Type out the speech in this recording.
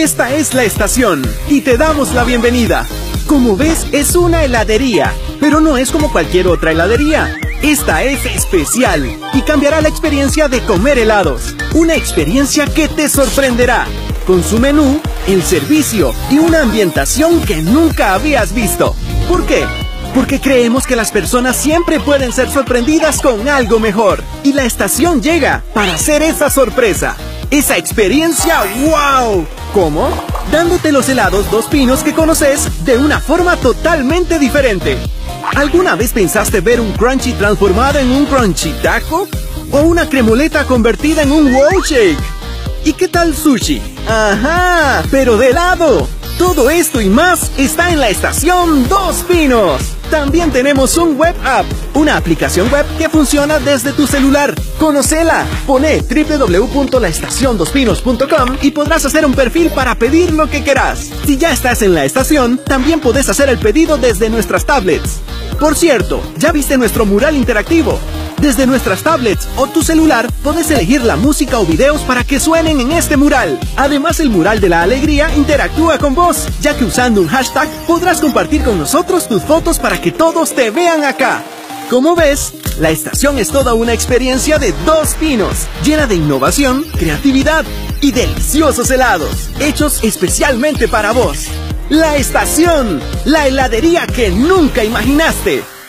Esta es la estación y te damos la bienvenida. Como ves, es una heladería, pero no es como cualquier otra heladería. Esta es especial y cambiará la experiencia de comer helados. Una experiencia que te sorprenderá, con su menú, el servicio y una ambientación que nunca habías visto. ¿Por qué? Porque creemos que las personas siempre pueden ser sorprendidas con algo mejor. Y la estación llega para hacer esa sorpresa, esa experiencia ¡wow! ¿Cómo? Dándote los helados Dos Pinos que conoces de una forma totalmente diferente. ¿Alguna vez pensaste ver un crunchy transformado en un crunchy taco? ¿O una cremoleta convertida en un wow shake? ¿Y qué tal sushi? ¡Ajá! ¡Pero de helado! Todo esto y más está en la estación Dos Pinos. También tenemos un web app, una aplicación web que funciona desde tu celular. ¡Conócela! Poné www.laestaciondospinos.com y podrás hacer un perfil para pedir lo que querás. Si ya estás en la estación, también podés hacer el pedido desde nuestras tablets. Por cierto, ¿ya viste nuestro mural interactivo? Desde nuestras tablets o tu celular, puedes elegir la música o videos para que suenen en este mural. Además, el mural de la alegría interactúa con vos, ya que usando un hashtag podrás compartir con nosotros tus fotos para que todos te vean acá. Como ves, la estación es toda una experiencia de Dos Pinos, llena de innovación, creatividad y deliciosos helados, hechos especialmente para vos. La estación, la heladería que nunca imaginaste.